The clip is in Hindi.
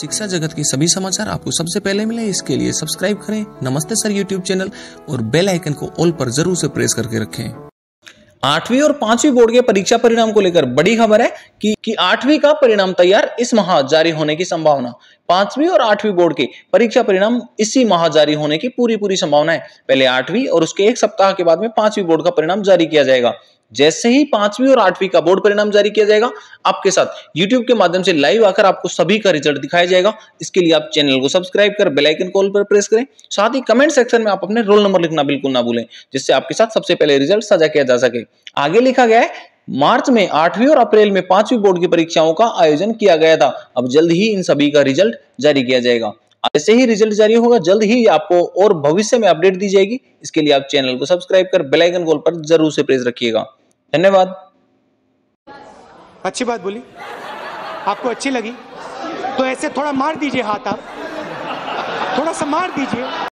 शिक्षा जगत के सभी समाचार आपको सबसे पहले मिले, इसके लिए सब्सक्राइब करें नमस्ते सर यूट्यूब चैनल और बेल आइकन को ऑल पर जरूर से प्रेस करके रखें। आठवीं और पांचवी बोर्ड के परीक्षा परिणाम को लेकर बड़ी खबर है कि आठवीं का परिणाम तैयार इस माह जारी होने की संभावना। पांचवी और आठवीं बोर्ड के परीक्षा परिणाम इसी माह जारी होने की पूरी संभावना है। पहले आठवीं और उसके एक सप्ताह के बाद में पांचवी बोर्ड का परिणाम जारी किया जाएगा। जैसे ही पांचवी और आठवीं का बोर्ड परिणाम जारी किया जाएगा, आपके साथ YouTube के माध्यम से लाइव आकर आपको सभी का रिजल्ट दिखाया जाएगा। इसके लिए आप चैनल को सब्सक्राइब कर बेल आइकन कॉल पर प्रेस करें। साथ ही कमेंट सेक्शन में आप अपने रोल नंबर लिखना बिल्कुल ना भूलें, जिससे आपके साथ सबसे पहले रिजल्ट साझा किया जा सके। आगे लिखा गया है मार्च में आठवीं और अप्रैल में पांचवी बोर्ड की परीक्षाओं का आयोजन किया गया था। अब जल्द ही इन सभी का रिजल्ट जारी किया जाएगा। ऐसे ही रिजल्ट जारी होगा, जल्द ही आपको और भविष्य में अपडेट दी जाएगी। इसके लिए आप चैनल को सब्सक्राइब कर बेल आइकन कॉल पर जरूर से प्रेस रखिएगा। धन्यवाद। अच्छी बात बोली, आपको अच्छी लगी तो ऐसे थोड़ा मार दीजिए, हाथ आप थोड़ा सा मार दीजिए।